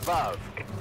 above.